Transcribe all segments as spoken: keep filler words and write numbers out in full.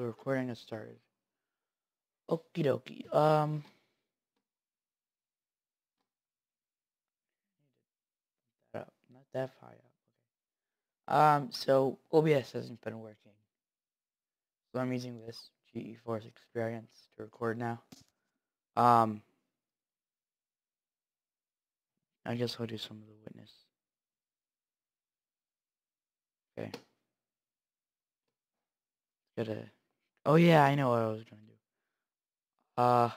The recording has started. Okie dokie. Um. That up. Not that high up. Okay. Um. So O B S hasn't been working. So I'm using this GeForce experience to record now. Um. I guess I'll do some of the witness. Okay. Gotta. Oh yeah, I know what I was gonna do. Uh,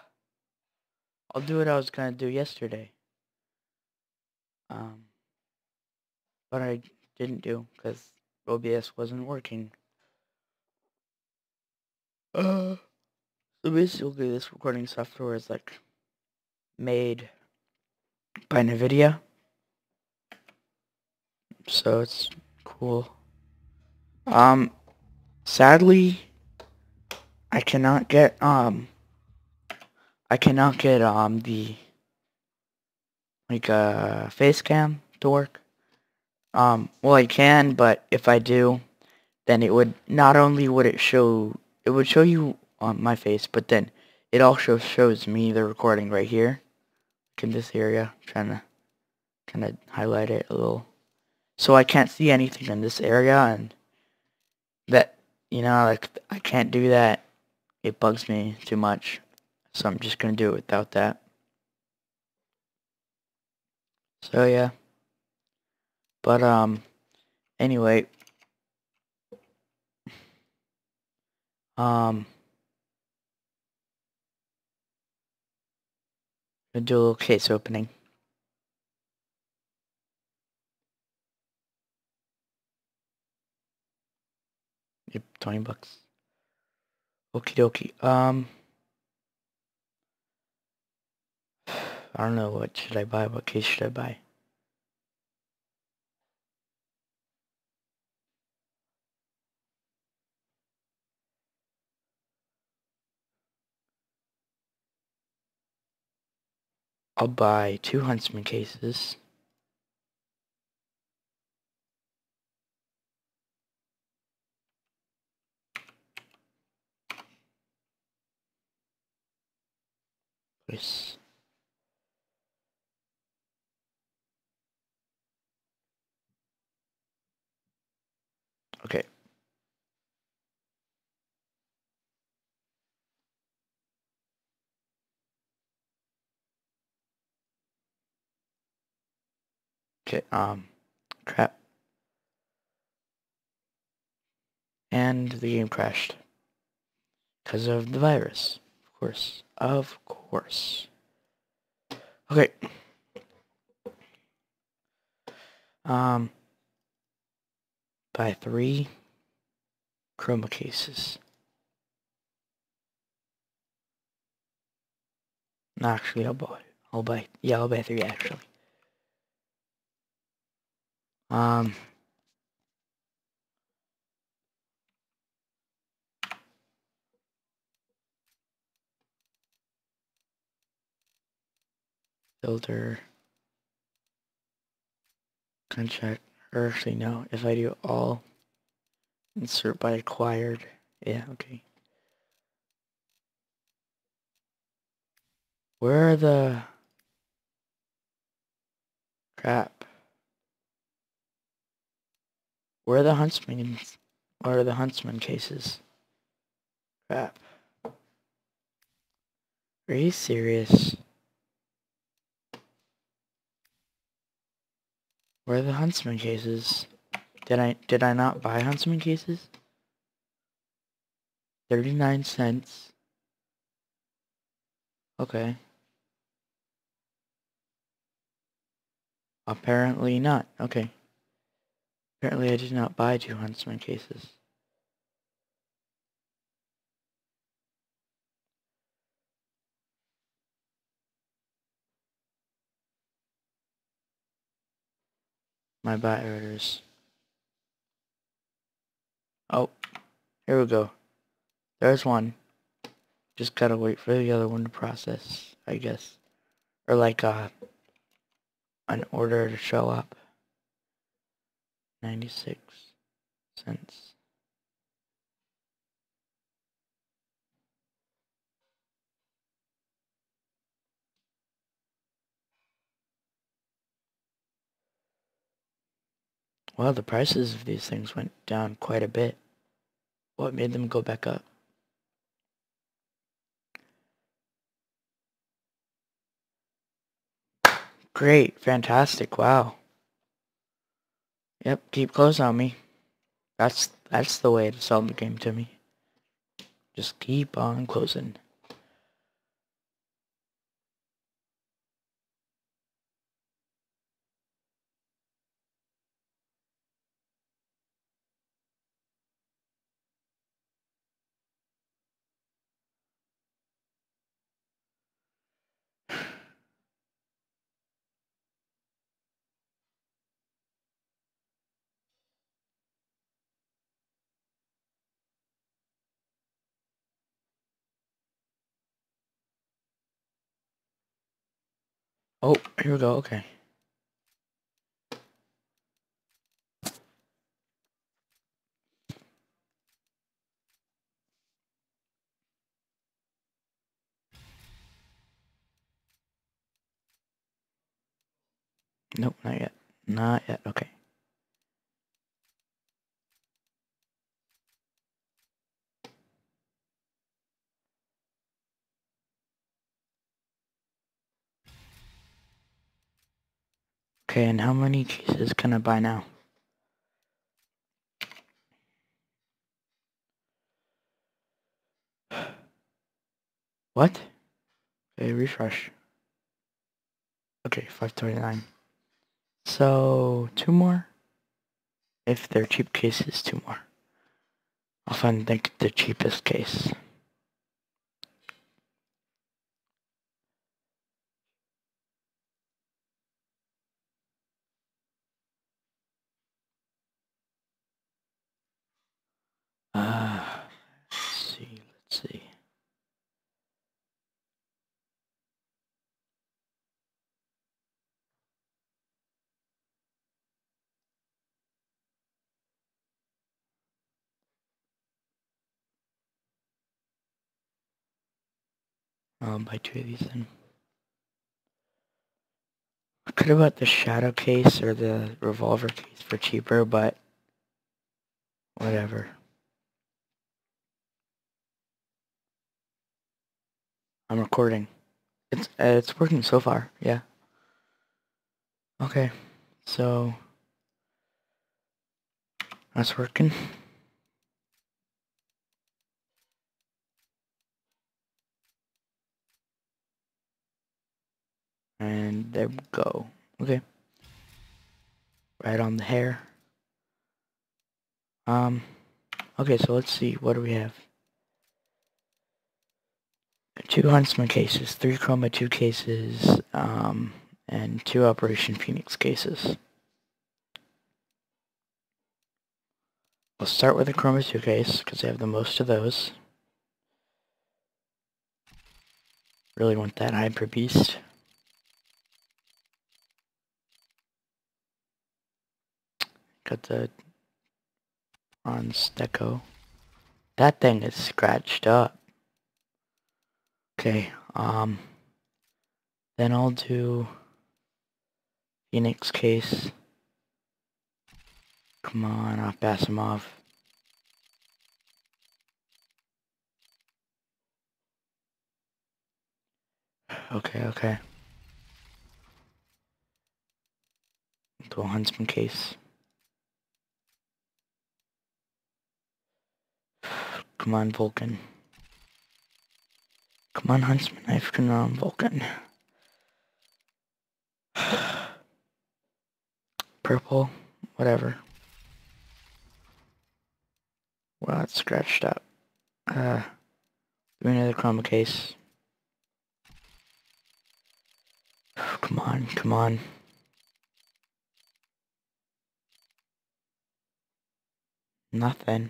I'll do what I was gonna do yesterday. Um, but I didn't do because O B S wasn't working. Uh, so basically, this recording software is like made by Nvidia, so it's cool. Um, sadly, I cannot get um, I cannot get um the like uh face cam to work. Um, well, I can, but if I do, then it would not only would it show it would show you on um, my face, but then it also shows me the recording right here. In this area, trying to kind of highlight it a little, so I can't see anything in this area, and that, you know, like I can't do that. It bugs me too much, so I'm just gonna do it without that. So yeah, but um, anyway, um. I'm gonna do a little case opening. Yep, twenty bucks. Okie dokie. Um, I don't know, what should I buy? What case should I buy? I'll buy two Huntsman cases. Yes. Okay. Um, crap. And the game crashed. Because of the virus. Of course. Of course. Okay. Um, buy three Chroma cases. Actually, I'll buy, I'll buy, yeah, I'll buy three actually. Um, filter, contract, or actually no, if I do all, insert by acquired, yeah, okay. Where are the, crap. Where are the Huntsman? Where are the Huntsman cases? Crap. Are you serious? Where are the Huntsman cases? Did I did I not buy Huntsman cases? Thirty-nine cents. Okay. Apparently not. Okay. Apparently I did not buy two Huntsman cases. My buy orders. Oh, here we go. There's one. Just gotta wait for the other one to process, I guess. Or like uh, an order to show up. ninety-six cents. Well, the prices of these things went down quite a bit. What made them go back up? Great, fantastic, wow. Yep, keep close on me. That's that's the way to sell the game to me. Just keep on closing. Oh, here we go, okay. Nope, not yet. Not yet, okay. Okay, and how many cases can I buy now? What? Okay, refresh. Okay, five twenty-nine. So, two more? If they're cheap cases, two more. I'll find like the cheapest case. Ah, uh, let's see, let's see. I'll buy two of these then. I could have bought the shadow case or the revolver case for cheaper, but whatever. I'm recording. It's uh, it's working so far, yeah. Okay, so that's working. And there we go. Okay. Right on the hair. Um okay, so let's see, what do we have? Two Huntsman cases, three Chroma two cases, um, and two Operation Phoenix cases. We'll start with the Chroma two case, because they have the most of those. Really want that Hyper Beast. Got the bronze deco. That thing is scratched up. Okay, um, then I'll do Phoenix case. Come on, off Basimov. Okay, okay. Do a Huntsman case. Come on, Vulcan. Come on, Huntsman, I've gone on Vulcan. Purple, whatever. Well, it's scratched up. Uh, do another Chroma case. Come on, come on. Nothing.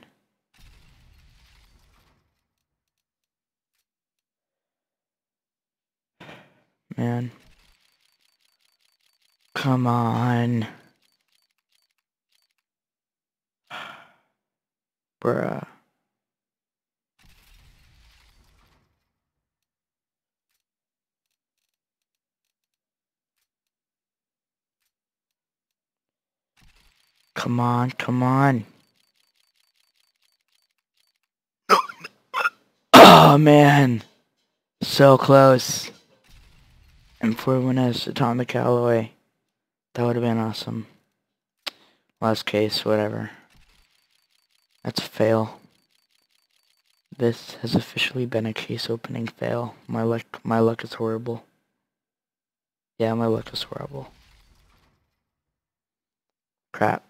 Man. Come on. Bruh. Come on, come on. Oh man, so close. And for one has Atomic Alloy. That would have been awesome. Last case, whatever. That's a fail. This has officially been a case opening fail. My luck, my luck is horrible. Yeah, my luck is horrible. Crap.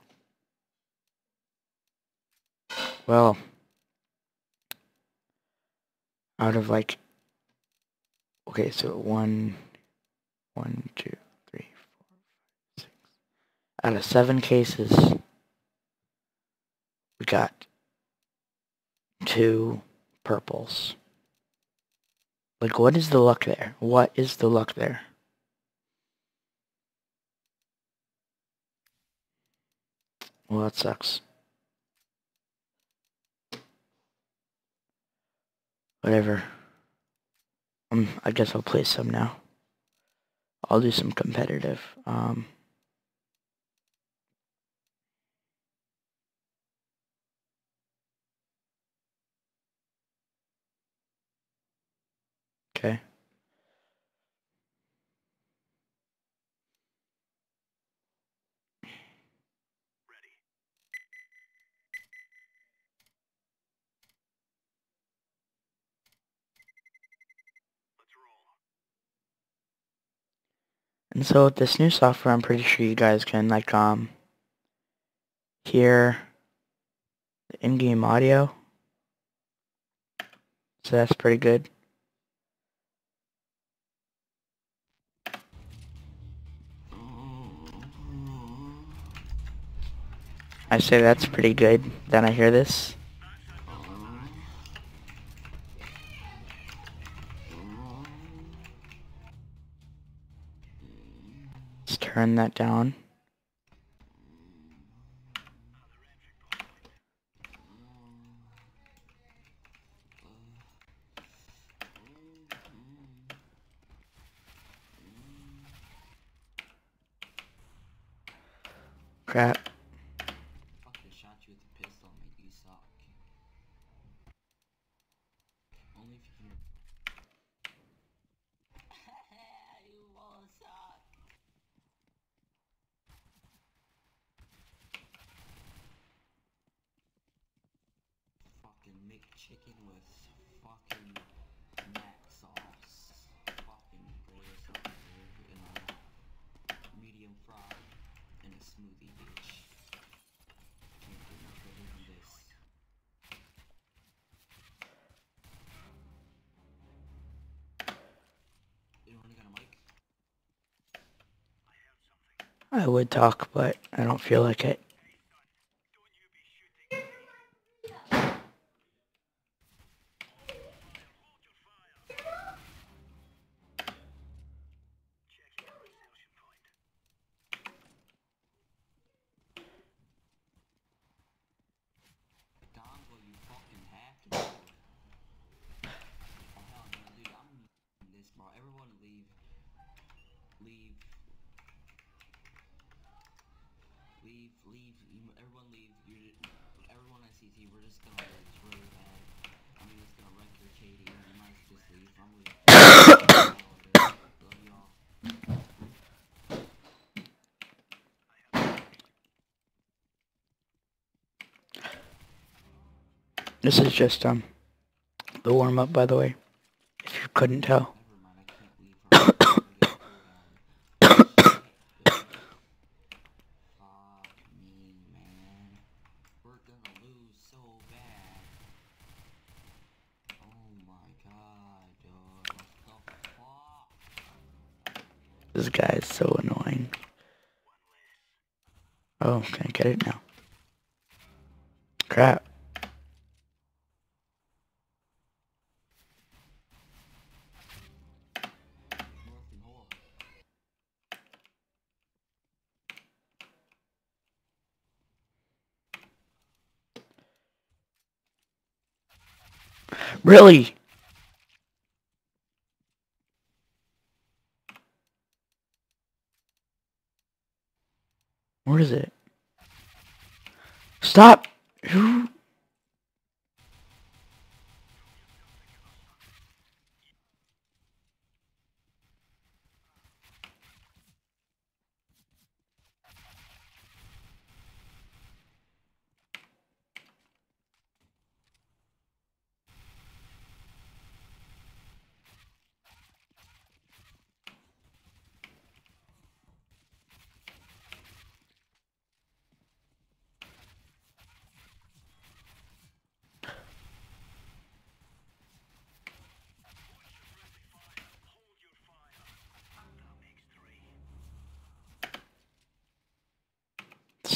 Well, out of like, okay, so one, one, two, three, four, six. Out of seven cases, we got two purples. Like, what is the luck there? What is the luck there? Well, that sucks. Whatever. Um, I guess I'll play some now. I'll do some competitive. Um, okay. And so with this new software, I'm pretty sure you guys can like um hear the in-game audio. So that's pretty good. I say that's pretty good. Then I hear this. Turn that down. Crap. Fucking shot you with the pistol, you suck. Only if you you all suck. Chicken with fucking mac sauce, fucking boil something in a medium fry in a smoothie, bitch. Can't do much better than this. Anyone got a mic? I have something. I would talk, but I don't feel like it. Leave, everyone leave, you're just, everyone I see, we're just gonna, it's really bad, I'm just gonna wreck your Katie, you might just leave, I'm leaving. This is just, um, the warm-up, by the way, if you couldn't tell. This guy is so annoying. Oh, can't get it now. Crap. Really? Where is it? Stop! You...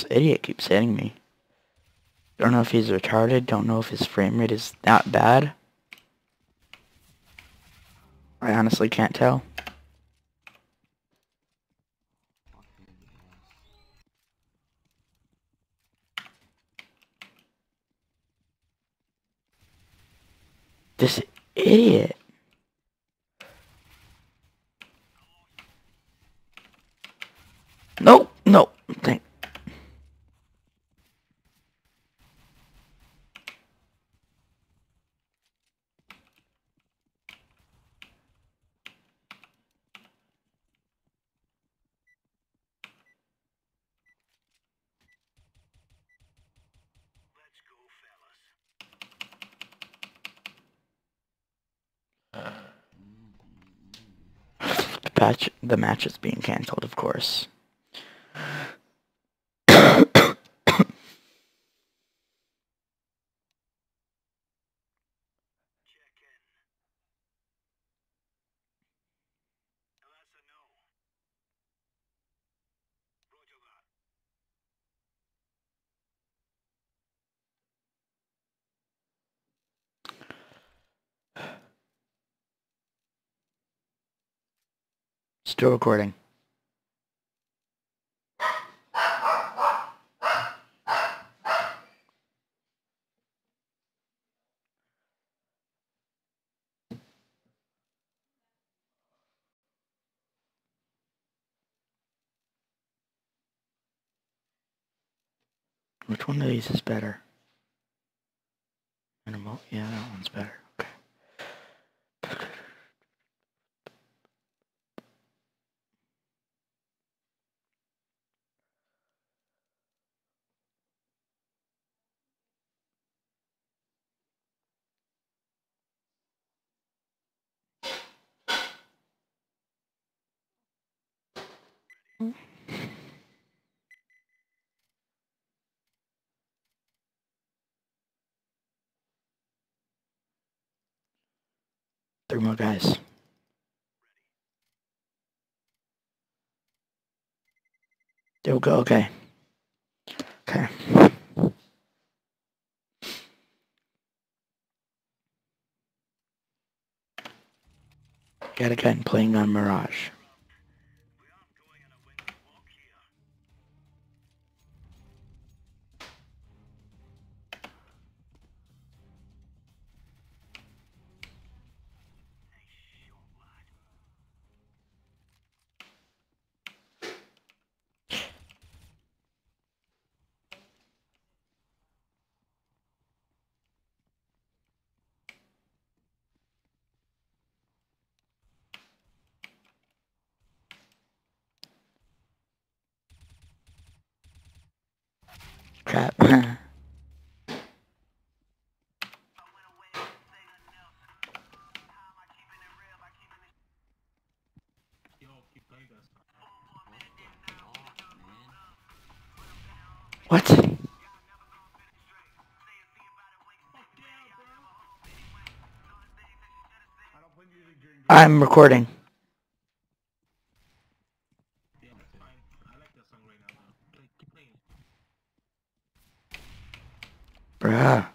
idiot keeps hitting me. Don't know if he's retarded, don't know if his frame rate is that bad. I honestly can't tell. This idiot. Nope, nope. Thank Patch, the match is being cancelled, of course. Still recording. Which one of these is better? Minimal? Yeah, that one's better. Three more guys. There we go, okay. Okay. Got a gun playing on Mirage. Crap. What? I'm recording. Bruh.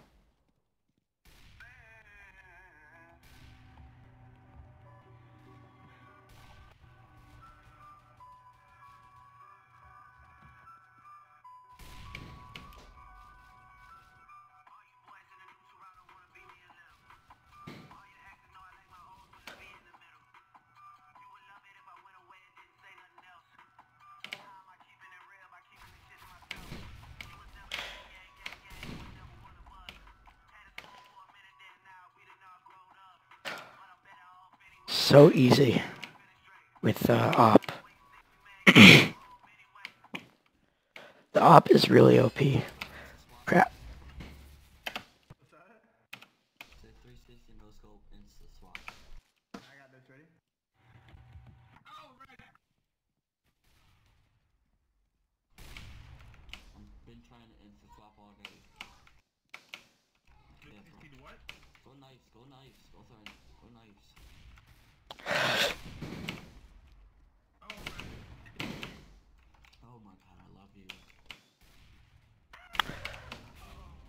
so easy with uh, O P. The O P is really O P. Crap.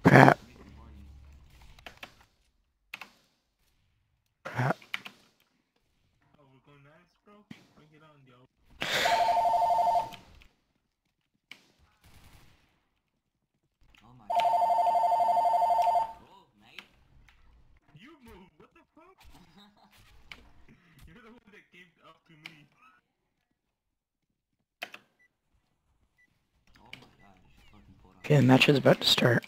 Crap. Crap. Okay, the match is about to start.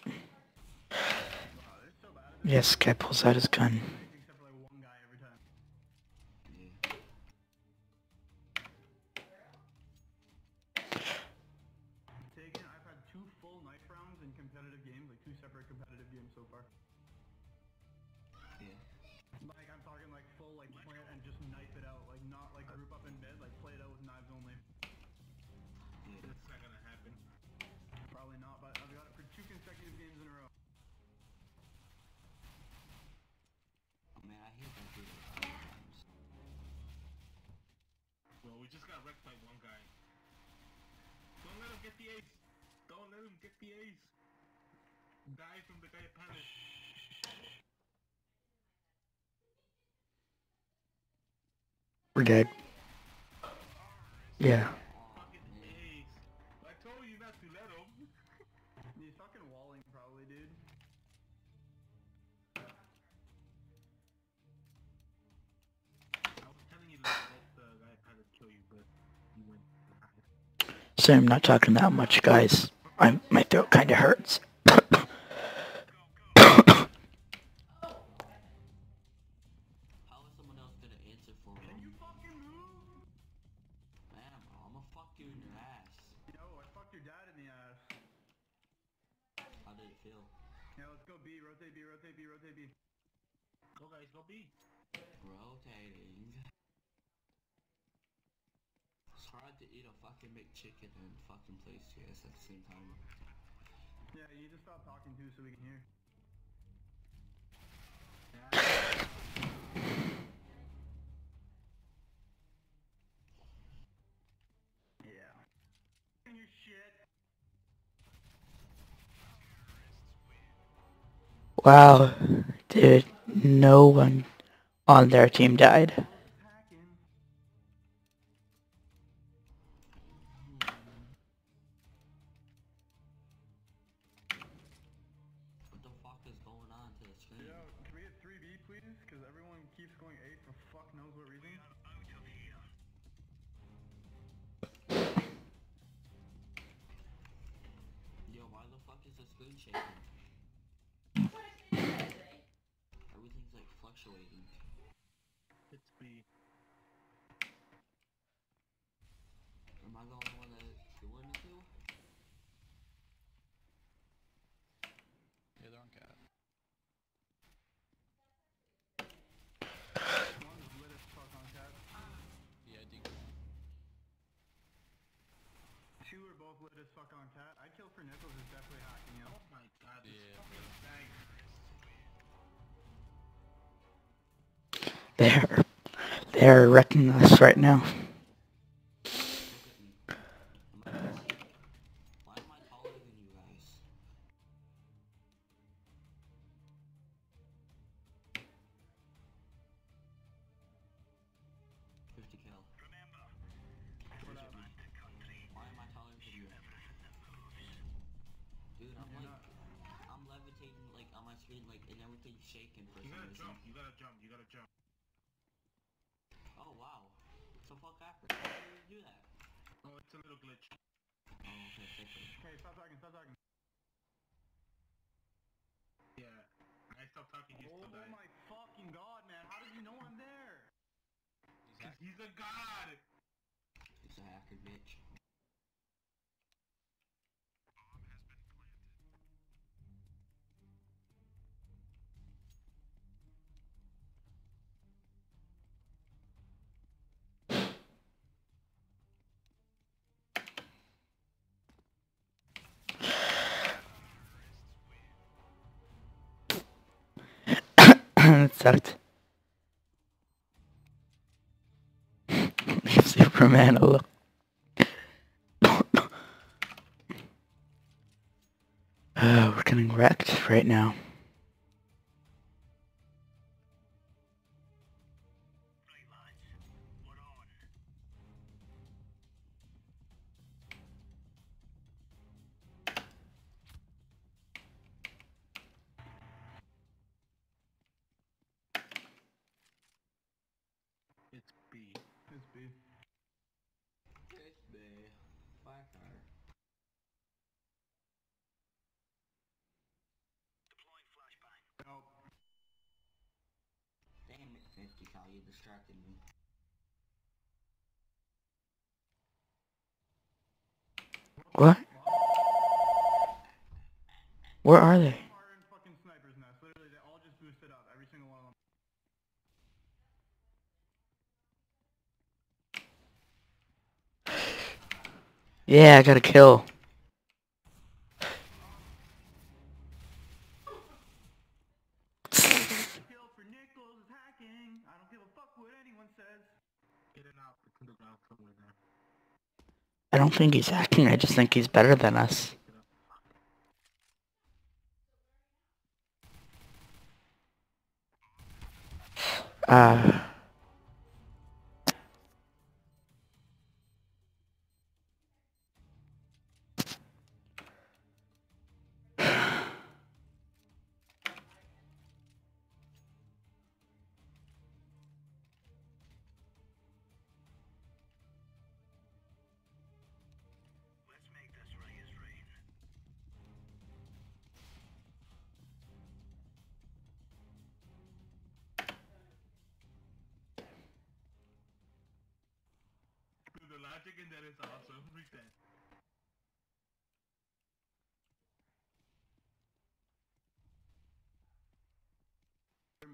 Yes, Cat pulls out his gun. I've had two full knife rounds in competitive games, like two separate competitive games so far. Like I'm talking like full like plant and just knife it out, like not like group up in bed, like play it out with knives only. That's not gonna happen. Probably not, but I've got it for two consecutive games in a row. We just got wrecked by one guy. Don't let him get the ace. Don't let him get the ace. Die from the guy panic. We're dead. Yeah. Fucking ace. I told you not to let him. He's fucking walling probably, dude. So I'm not talking that much, guys. I'm, my throat kind of hurts. Chicken and fucking place yes at the same time. Yeah, you just stop talking too so we can hear. Yeah. Yeah. Your shit. Wow, dude, no one on their team died. They're, they're wrecking us right now. Oh my fucking god, man, how did you know I'm there? He's a god! He's a hacker, bitch. Bomb has been planted. That sucked. Leave Superman alone. Uh, we're getting wrecked right now. You distracted me. What? Where are they? Fucking snipers now. Literally, they all just boosted up. Every single one of them. Yeah, I got a kill. I don't think he's hacking, I just think he's better than us. Uh... That is awesome. They're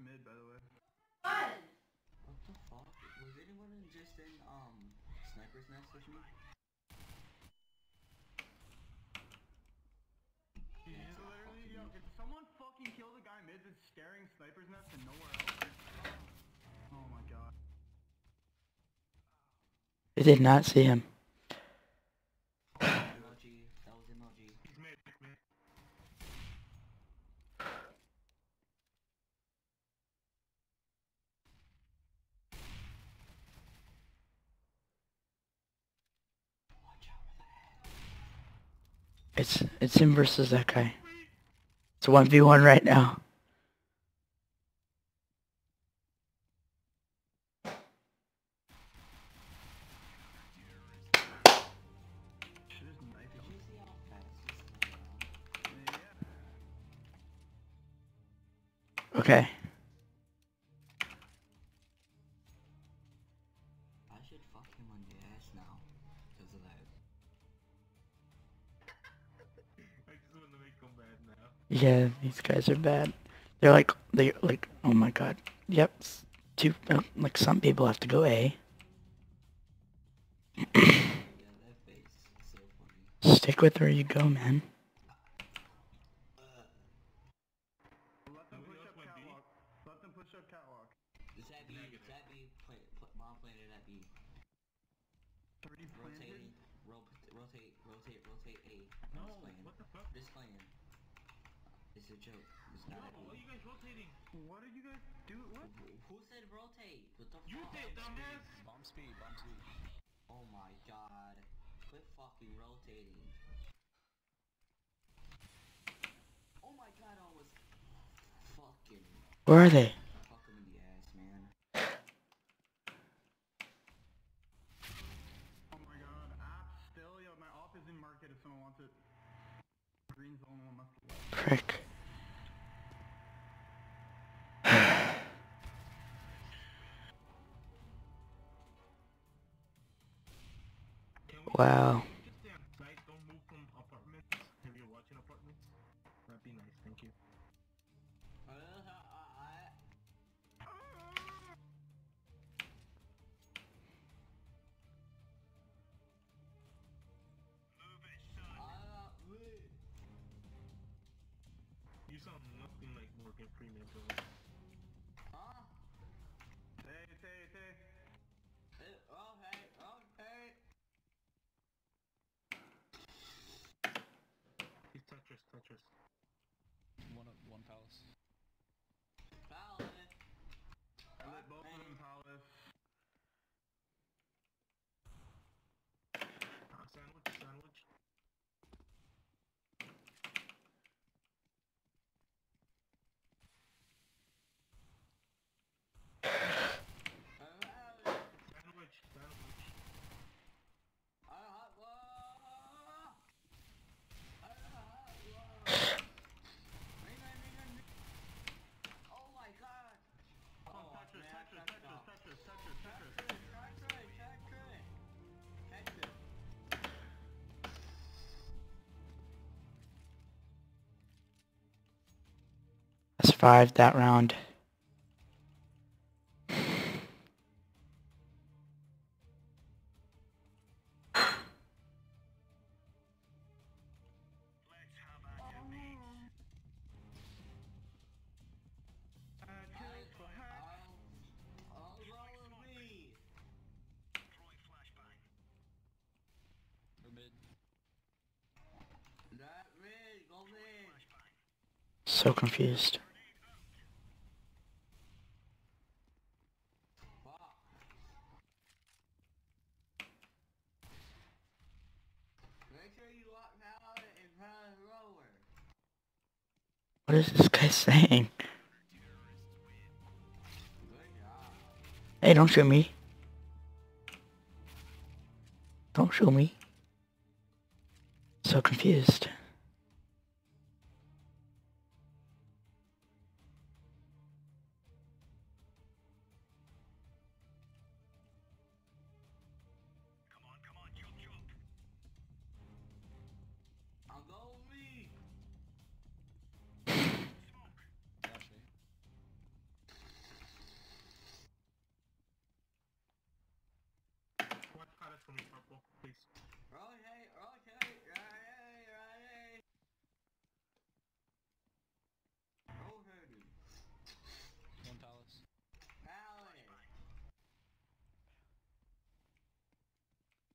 mid, by the way. What? What the fuck? Was anyone just in um sniper's nest with me? Yeah, literally, yo, could someone fucking kill the guy mid that's staring sniper's nest and nowhere else? Oh my god. I did not see him. It's it's him versus that guy. It's one v one right now. Okay. I should fuck him on the ass now, because of that. I just want to make them bad now. Yeah, these guys are bad. They're like, they're like, oh my god. Yep, two, like some people have to go A. Yeah, that face is so funny. Stick with where you go, man. What are you guys doing? What? Who said rotate? What the fuck? You did, dumbass! Bomb speed, bomb speed. Oh my god. Quit fucking rotating. Oh my god, I was fucking... Where are they? Fuck them in the ass, man. Oh my god, I'm still, yo, my op is in market if someone wants it. Green's the only one left. Prick. Wow. One of one palace. Palace. I let both of them palace. Uh, sandwich, sandwich. Survived that round. So confused. What is this guy saying? Hey, don't shoot me. Don't shoot me. So confused.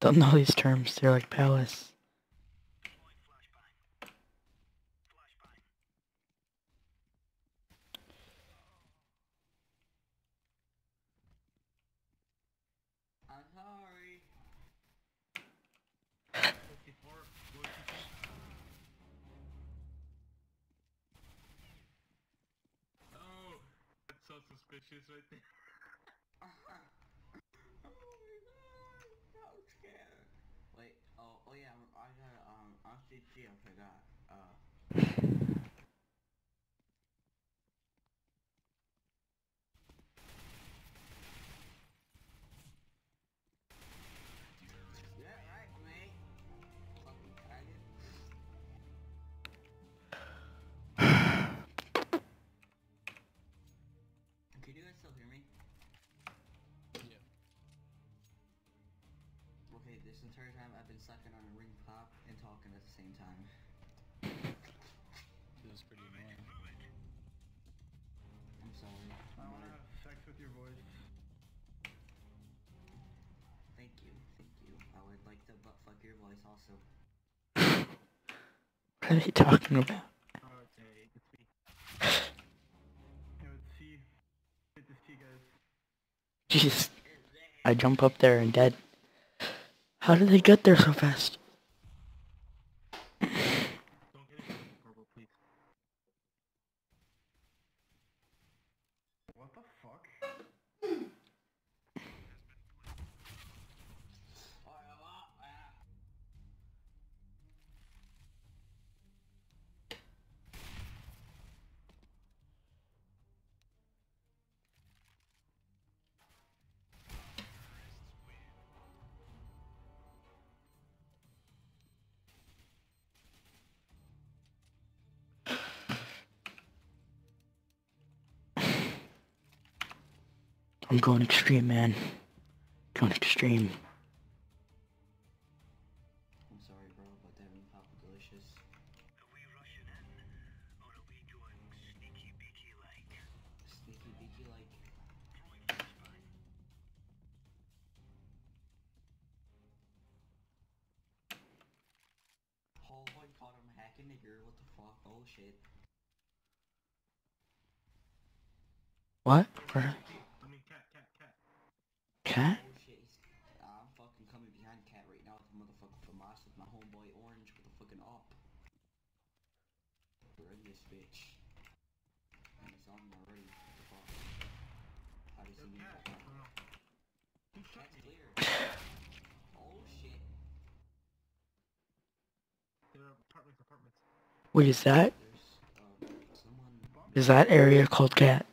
Don't know these terms, they're like palace. I'm sorry. Oh, that's so suspicious right there. Wait, oh, oh yeah, I got, um, R C G, I forgot, uh. Yeah, right, mate. Fucking target. Can you guys still hear me? Okay, this entire time I've been sucking on a ring pop and talking at the same time. This is pretty annoying. I'm sorry. I want to have sex with your voice. Thank you, thank you. I would like to butt fuck your voice also. What are they talking about? Oh, it's A. It's B. No, it's C. It's C, guys. Jeez. I jump up there and dead. How did they get there so fast? Don't get it, purple, please. What the fuck? I'm going extreme, man. Going extreme. I'm sorry, bro, but they're having Papa Delicious. Are we rushing in, or are we going sneaky beaky like? Sneaky beaky like. Paul Hoy caught him hacking nigger. What the fuck? Oh shit. What? Where? Cat? Oh shit, he's, uh, I'm fucking coming behind Cat right now with the motherfucker from Moss with my homeboy Orange with the fucking op. We're in this bitch. And it's on my already. What the fuck? How does he need that? Cat's clear. Oh shit. Wait, is that? Um, someone... Is that area called Cat?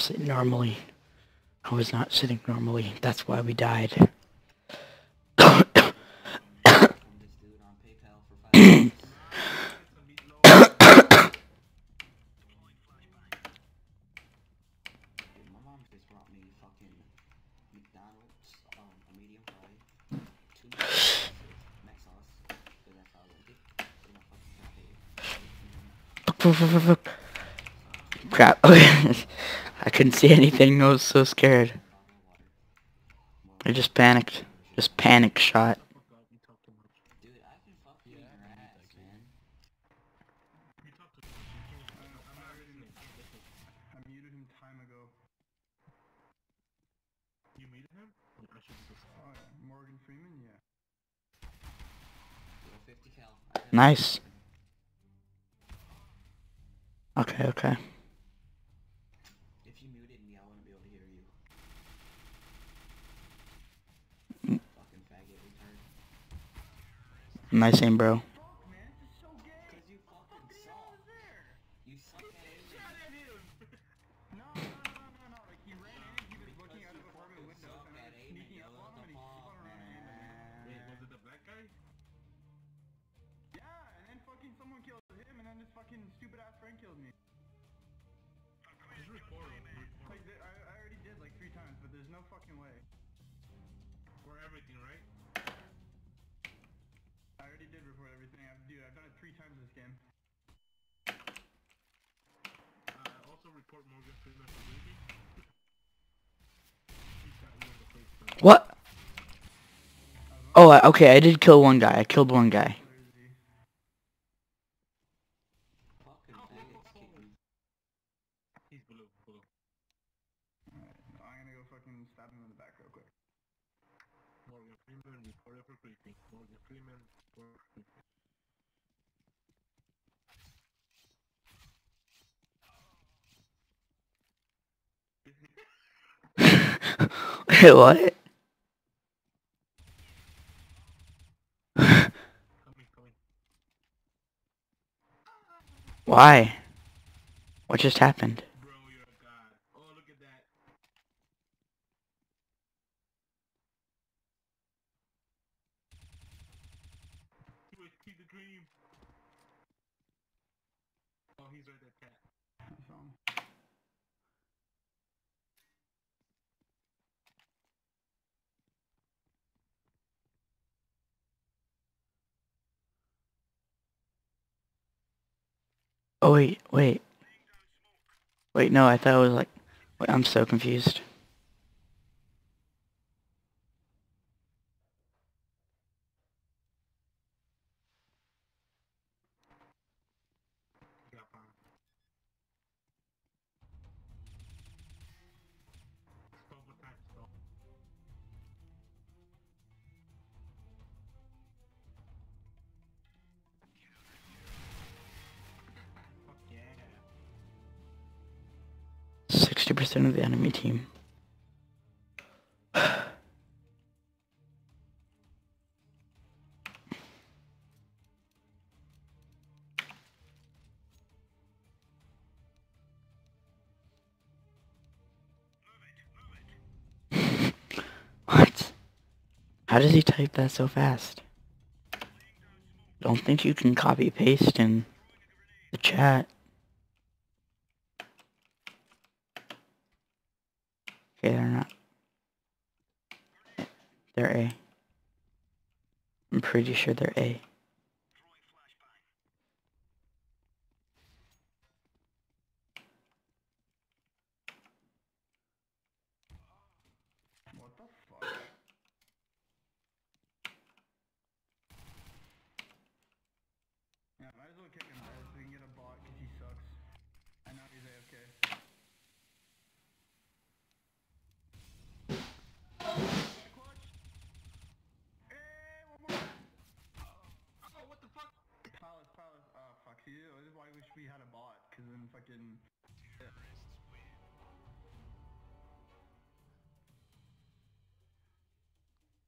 Sit normally. I was not sitting normally. That's why we died. Crap. I couldn't see anything, I was so scared. I just panicked. Just panic shot. Dude, I can fuck you in your ass, man. I muted him time ago. You muted him? Morgan Freeman, yeah. Nice. Okay, okay. Nice aim, bro. What? Oh, okay, I did kill one guy. I killed one guy. Wait, what? Why? What just happened? Bro, you're a god. Oh, look at that. You see the dream. Oh, he's right there, Cat. Oh wait, wait. Wait, no, I thought it was like... Wait, I'm so confused. sixty percent of the enemy team. What? How does he type that so fast? Don't think you can copy paste in the chat. Okay, they're not. They're A. I'm pretty sure they're A.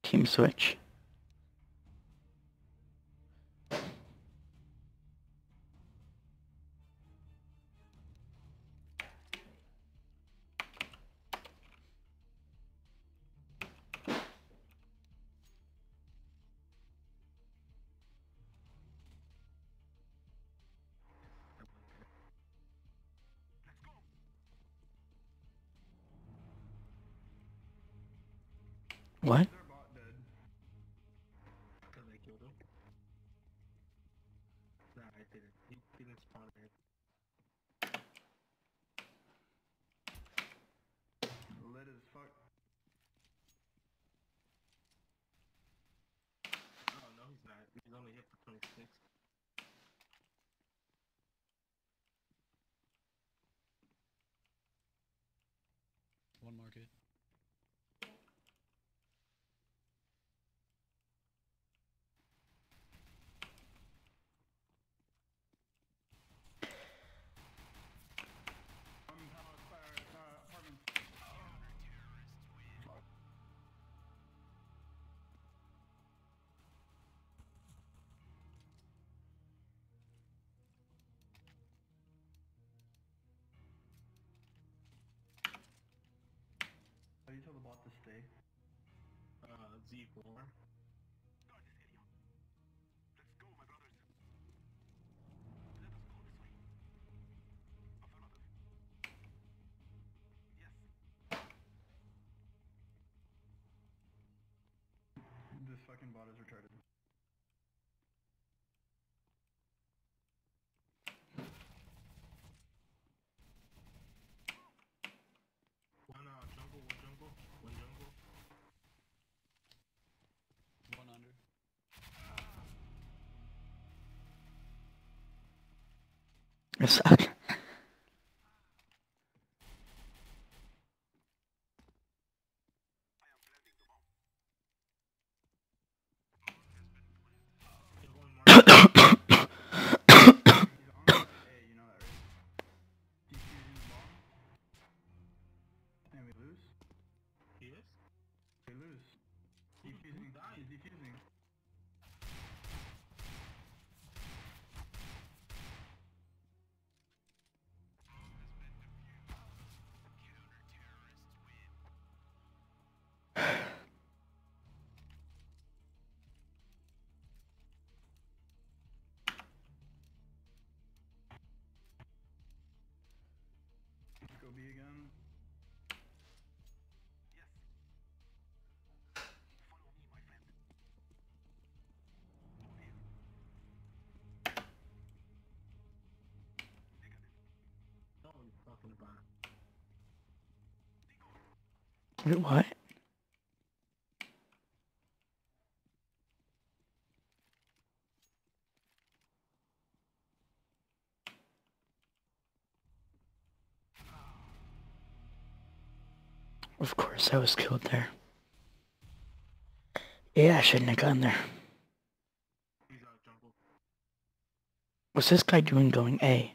Team switch. What? One market. Tell the bot to stay. Uh, Z four. Let's go, my brothers. Let us go this way. Yes. This fucking bot is retarded. I suck. Again. Yes. Follow me, my friend. No, you're talking about. What? Of course, I was killed there. Yeah, I shouldn't have gone there. What's this guy doing going A?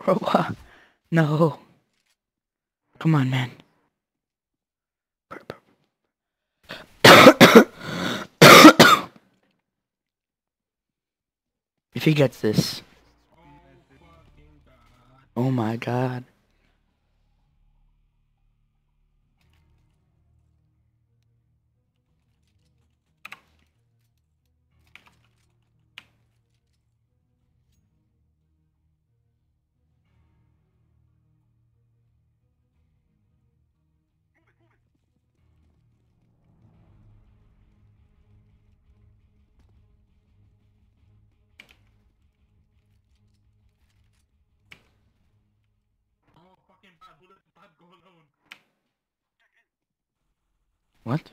Chroma. No. Come on, man. If he gets this. Oh my god. What?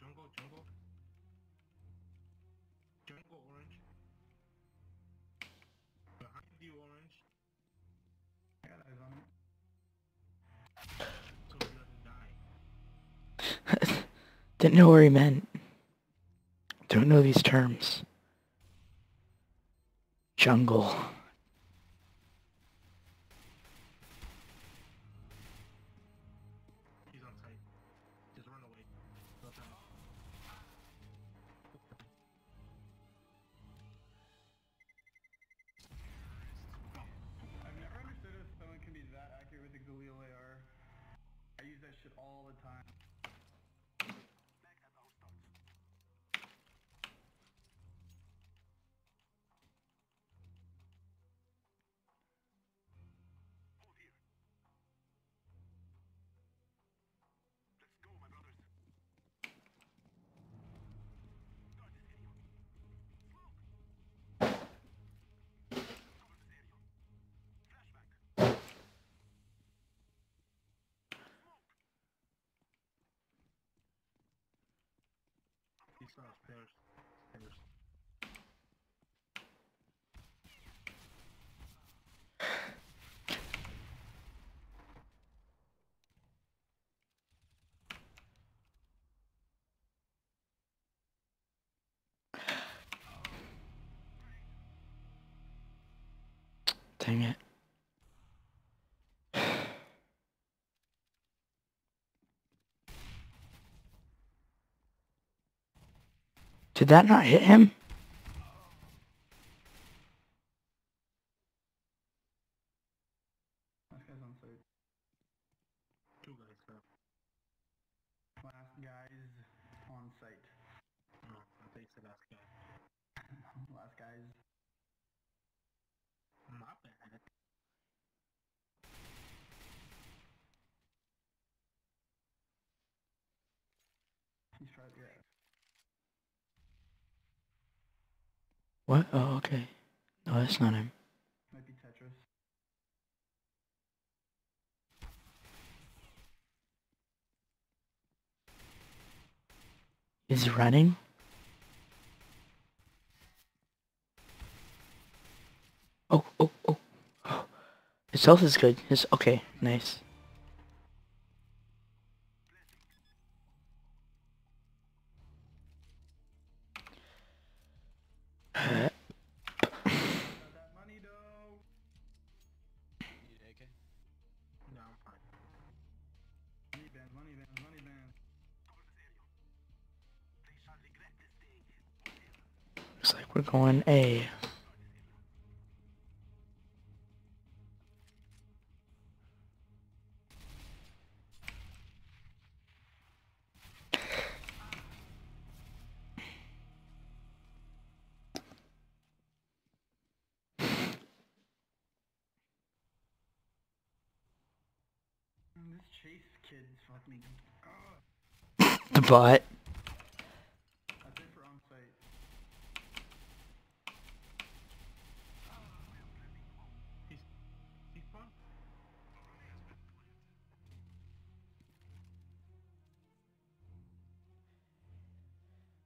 Jungle, jungle orange. Behind the orange. Yeah, that's on it. So he doesn't die. Didn't know where he meant. Don't know these terms. Jungle. Dang it. Did that not hit him? What? Oh, okay. No, that's not him. Might be Tetris. He's running? Oh, oh, oh. Oh. His health is good. His, okay, nice. Looks like we're going A. The bot.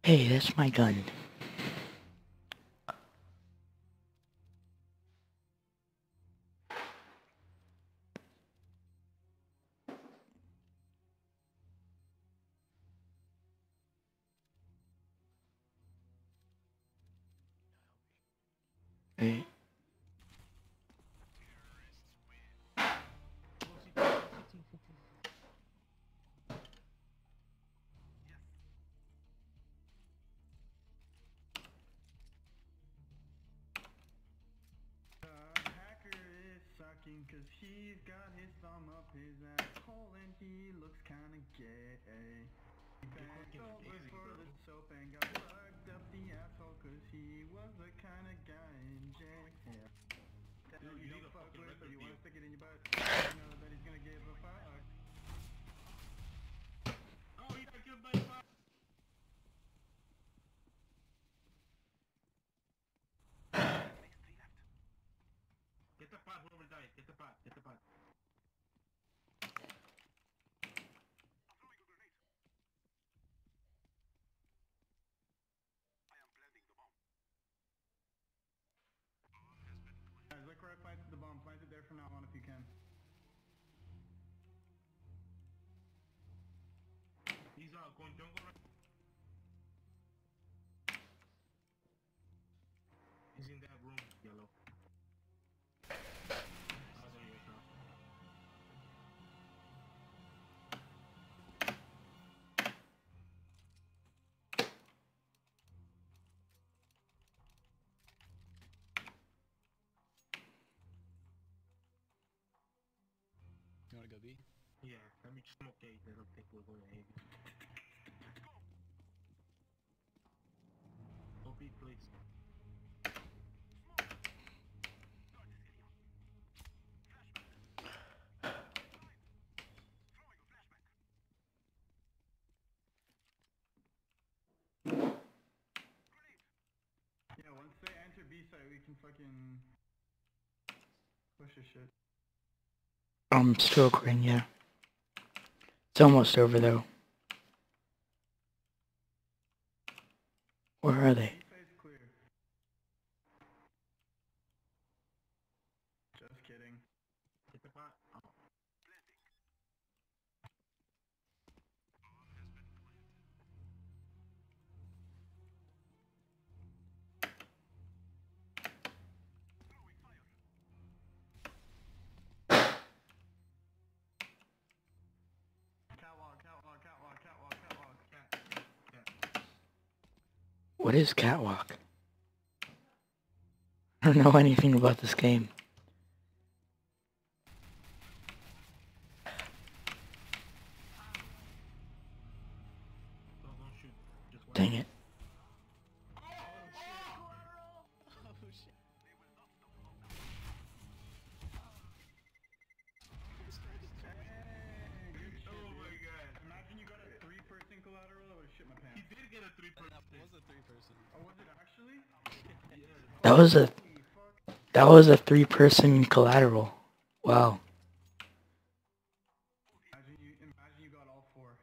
Hey, that's my gun. Hey. Cause he's got his thumb up his asshole and he looks kinda gay. He backed over for the soap and got plugged up the asshole cause he was the kinda guy in jail. That you don't fuck with but you wanna stick it in your butt. You know that he's gonna give a fuck. Oh, he got good by fuck. Get the pot, get the pot. I am planting the bomb. Guys, look where I planted the bomb. Plant it there from now on if you can. He's out, going jungle right. He's in that room, yellow. B? Yeah, let me smoke A, I don't think we're going to A. Let's go! O P, please. Yeah, once they enter B side, we can fucking push this shit. I'm still green, yeah. It's almost over though. Where are they? Just kidding. What is catwalk? I don't know anything about this game. Dang it. He did get a three-person. That was a that was a three person collateral. Wow. Imagine you, imagine you got all four.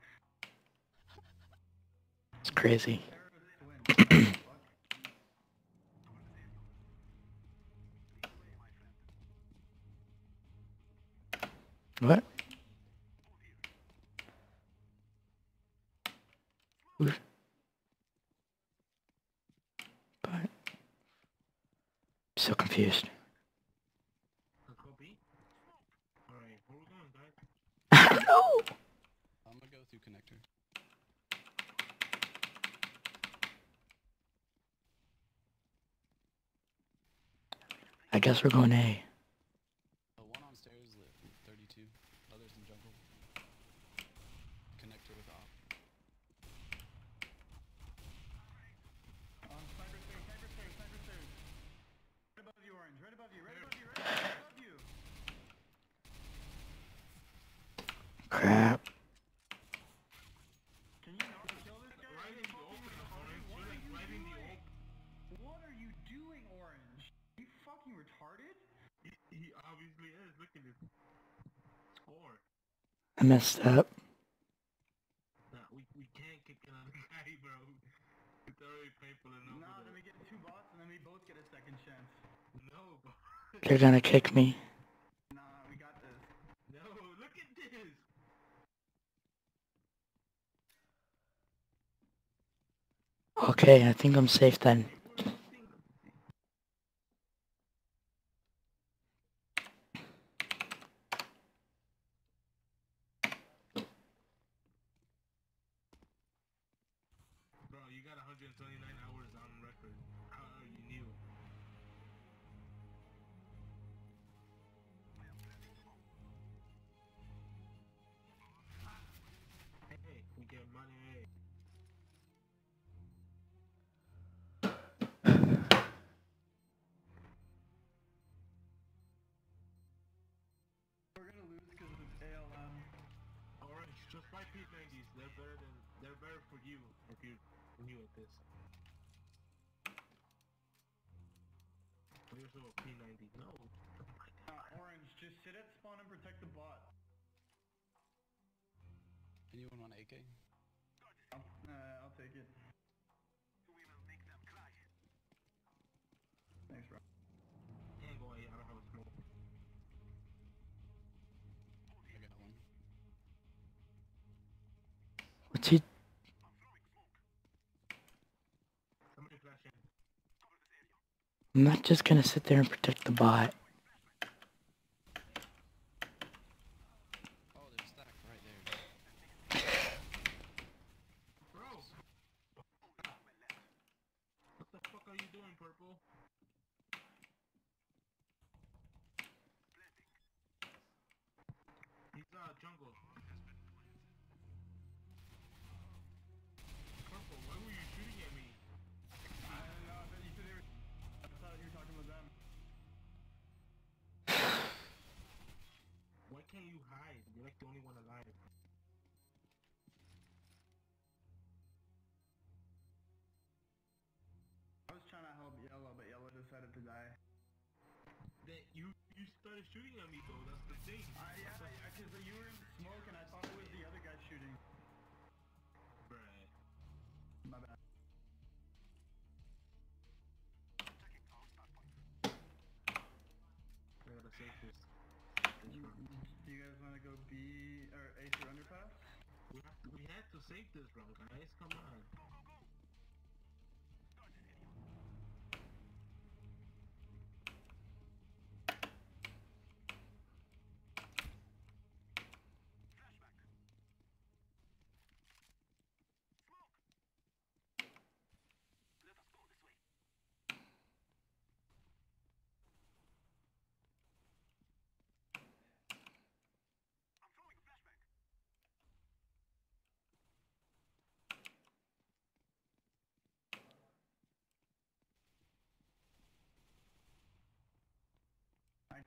It's crazy. What? Oof. But I'm so confused. I don't know. I'm gonna go through connector. I guess we're going A. I messed up. Nah, we, we can't kick another guy, bro. It's already painful enough. Nah, let me get two bots and then we both get a second chance. No, bro. You're gonna kick me. Nah, we got this. No, look at this! Okay, I think I'm safe then. Just buy P ninety s, they're better than, they're better for you if you're new at this. There's no P ninety, no. Uh, Orange, just sit at spawn and protect the bot. Anyone want an A K? I'll, uh, I'll take it. We will make them cry. Thanks, bro. Hey boy, I don't have a smoke. What's he? I'm not just gonna sit there and protect the bot. Oh, they're stacked right there. Bro! What the fuck are you doing, Purple? He's uh jungle. Can you hide? You're like the only one alive. I was trying to help Yellow, but Yellow decided to die. That you you started shooting at me though. That's the thing. I yeah, because you were in smoke and I thought it was the other guy shooting. Bruh. My bad. I gotta save this. Do you guys want to go B or A through underpass? We have to, we have to save this, bro, guys. Come on. Go, go, go.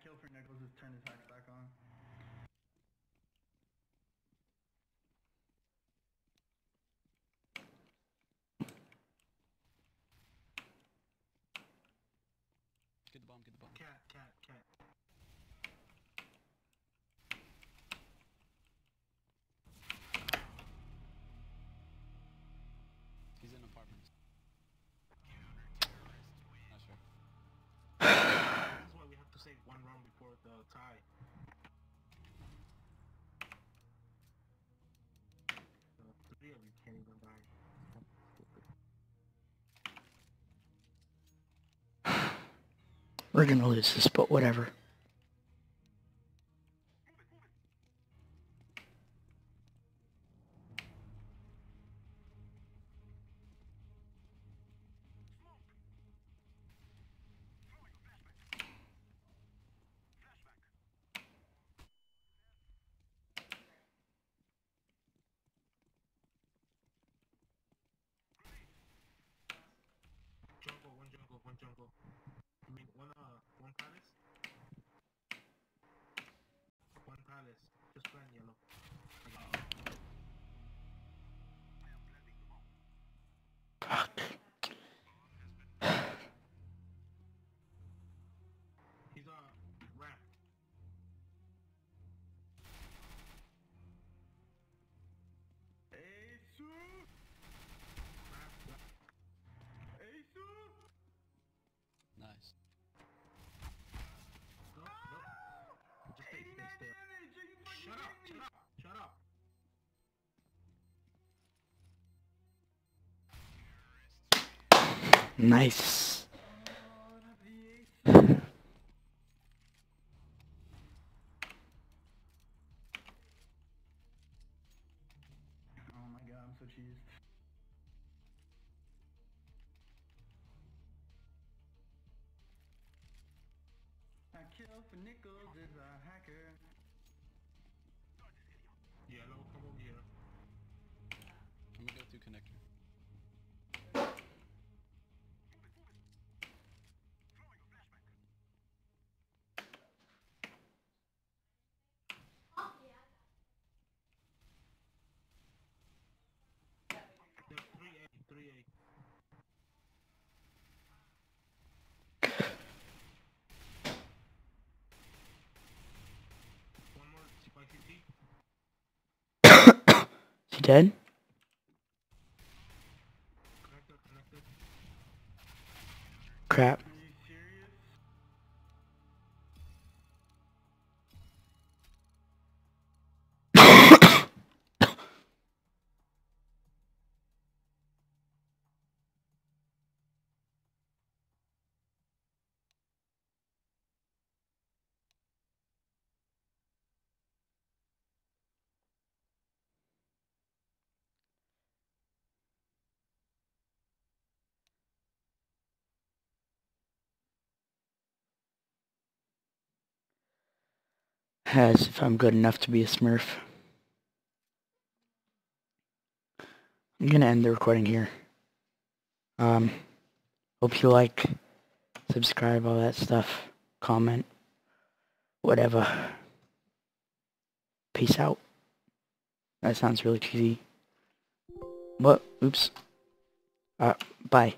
Kill for Nichols is turn his hacks back on. bomb, get the bomb. Cat, cat, cat. He's in apartments. Not sure. That's why we have to save one round before the tie. The three of you can't even die. We're gonna lose this, but whatever. Jungle, one jungle, one jungle. I mean, one, uh, one palace? One palace. Just plan yellow. Fuck. He's on ramp. Nice. Shut up! Shut up! Shut up! Nice. Oh my god, I'm so cheesed. I kill for nickels as a hacker. Yellow, come over here. I'm gonna go through connector. Oh, yeah. three A, three A. One more, C five fifty. Dead? Connected, connected. Crap. Are you serious? As if I'm good enough to be a smurf. I'm gonna end the recording here. Um, hope you like, subscribe, all that stuff, comment, whatever. Peace out. That sounds really cheesy. What? Oops. Uh, bye.